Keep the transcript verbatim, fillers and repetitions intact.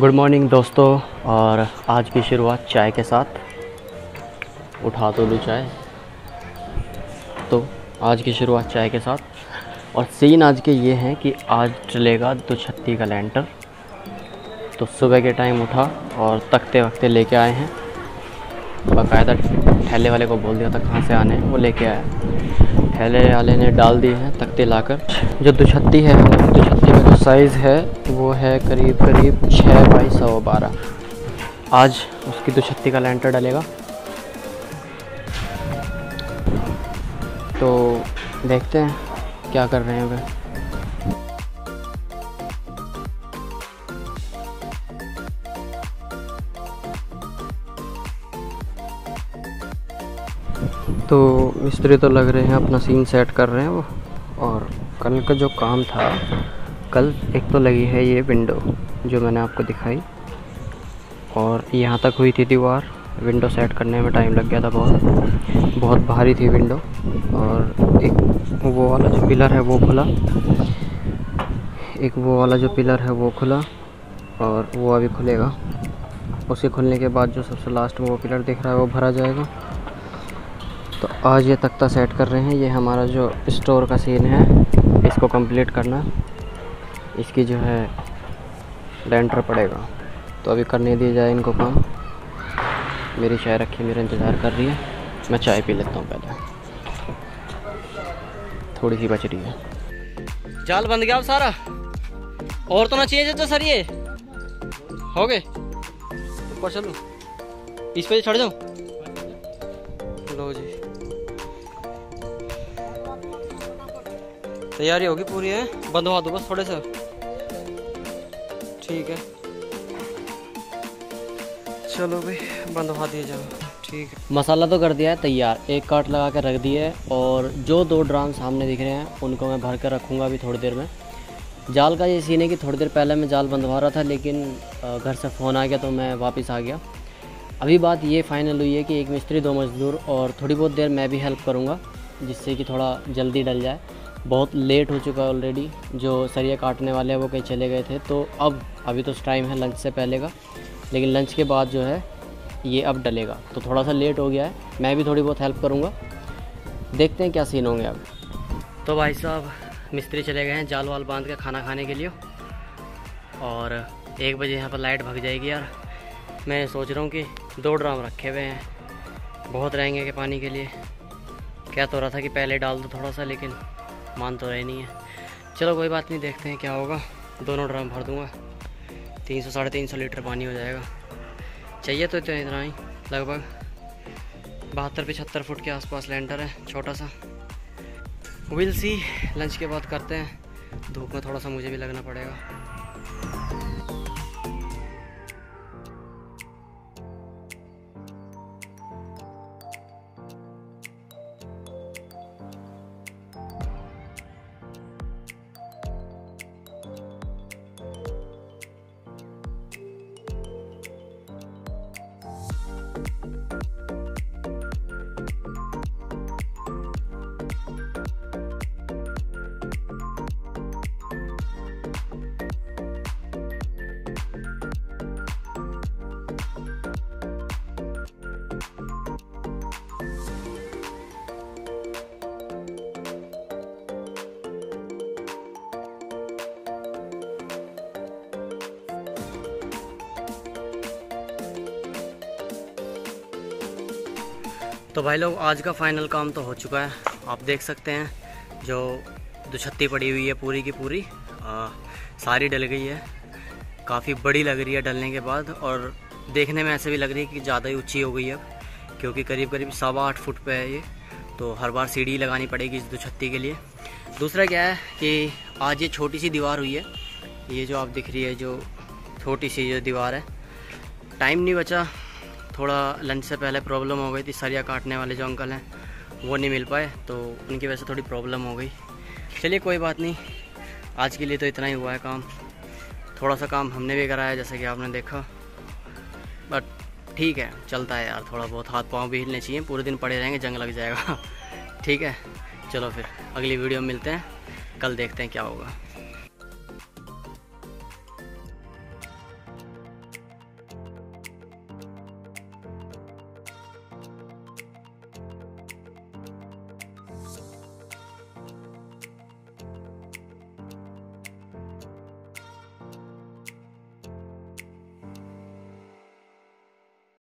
Good morning दोस्तों, और आज की शुरुआत चाय के साथ। उठा तो लूँ चाय, तो आज की शुरुआत चाय के साथ। और सीन आज के ये हैं कि आज चलेगा दुछत्ती का लैंटर। तो सुबह के टाइम उठा और तकते वक्ते लेके आए हैं, बाकायदा ठेले वाले को बोल दिया था कहाँ से आने, वो लेके आया। ठेले वाले ने डाल दिए हैं तकते लाकर। जो दुछत्ती है, दुछत्ती का जो साइज़ है वो है करीब करीब छः बाई सौ बारह। आज उसकी दुछत्ती का लैंटर डलेगा, तो देखते हैं क्या कर रहे हैं वे। तो मिस्त्री तो लग रहे हैं, अपना सीन सेट कर रहे हैं वो। और कल का जो काम था, कल एक तो लगी है ये विंडो जो मैंने आपको दिखाई, और यहाँ तक हुई थी दीवार। विंडो सेट करने में टाइम लग गया था, बहुत बहुत भारी थी विंडो। और एक वो वाला जो पिलर है वो खुला, एक वो वाला जो पिलर है वो खुला, और वो अभी खुलेगा। उसे खुलने के बाद जो सबसे लास्ट में वो पिलर दिख रहा है वो भरा जाएगा। तो आज ये तख्ता सेट कर रहे हैं। ये हमारा जो स्टोर का सीन है, इसको कंप्लीट करना, इसकी जो है लेंटर पड़ेगा। तो अभी करने दिया जाए इनको काम। मेरी चाय रखी, मेरा इंतज़ार कर रही है, मैं चाय पी लेता हूँ पहले, थोड़ी सी बच रही है। जाल बंद गया अब सारा, और तो ना चाहिए तो सर ये हो गए। ऊपर चलूँ, इस पर चढ़ जाऊँ। लो जी, तैयारी होगी पूरी है। बंधवा दो बस थोड़े से, ठीक है। चलो भाई, बंधवा दिए जाओ, ठीक है। मसाला तो कर दिया है तैयार, एक काट लगा के रख दिया है। और जो दो ड्राम सामने दिख रहे हैं उनको मैं भर कर रखूँगा अभी थोड़ी देर में। जाल का ये सीन है कि थोड़ी देर पहले मैं जाल बंधवा रहा था, लेकिन घर से फ़ोन आ गया तो मैं वापस आ गया। अभी बात ये फाइनल हुई है कि एक मिस्त्री, दो मज़दूर, और थोड़ी बहुत देर मैं भी हेल्प करूँगा, जिससे कि थोड़ा जल्दी डल जाए। बहुत लेट हो चुका है ऑलरेडी। जो सरिया काटने वाले हैं वो कहीं चले गए थे, तो अब अभी तो टाइम है लंच से पहले का, लेकिन लंच के बाद जो है ये अब डलेगा। तो थोड़ा सा लेट हो गया है, मैं भी थोड़ी बहुत हेल्प करूँगा। देखते हैं क्या सीन होंगे अब। तो भाई साहब, मिस्त्री चले गए हैं जाल वाल बांध के खाना खाने के लिए, और एक बजे यहाँ पर लाइट भग जाएगी। यार मैं सोच रहा हूँ कि दो ड्राम रखे हुए हैं, बहुत रहेंगे कि पानी के लिए। क्या तो रहा था कि पहले डाल दो थोड़ा सा, लेकिन मान तो रहे नहीं है। चलो कोई बात नहीं, देखते हैं क्या होगा। दोनों ड्राम भर दूँगा, तीन सौ साढ़े तीन सौ लीटर पानी हो जाएगा। चाहिए तो इतना ही, लगभग बहत्तर पचहत्तर फुट के आसपास लेंटर है, छोटा सा। विल सी, लंच के बाद करते हैं। धूप में थोड़ा सा मुझे भी लगना पड़ेगा। तो भाई लोग, आज का फाइनल काम तो हो चुका है। आप देख सकते हैं जो दुछत्ती पड़ी हुई है पूरी की पूरी आ, सारी डल गई है। काफ़ी बड़ी लग रही है डलने के बाद, और देखने में ऐसे भी लग रही है कि ज़्यादा ही ऊंची हो गई है अब, क्योंकि करीब करीब सवा आठ फुट पे है ये। तो हर बार सीढ़ी लगानी पड़ेगी इस दुछत्ती के लिए। दूसरा क्या है कि आज ये छोटी सी दीवार हुई है, ये जो आप दिख रही है, जो छोटी सी जो दीवार है। टाइम नहीं बचा, थोड़ा लंच से पहले प्रॉब्लम हो गई थी। सरिया काटने वाले जो अंकल हैं वो नहीं मिल पाए, तो उनकी वजह से थोड़ी प्रॉब्लम हो गई। चलिए कोई बात नहीं, आज के लिए तो इतना ही हुआ है काम। थोड़ा सा काम हमने भी कराया, जैसे कि आपने देखा, बट ठीक है, चलता है यार। थोड़ा बहुत हाथ पांव भी हिलने चाहिए, पूरे दिन पड़े रहेंगे जंग लग जाएगा। ठीक है, चलो फिर अगली वीडियो में मिलते हैं, कल देखते हैं क्या होगा।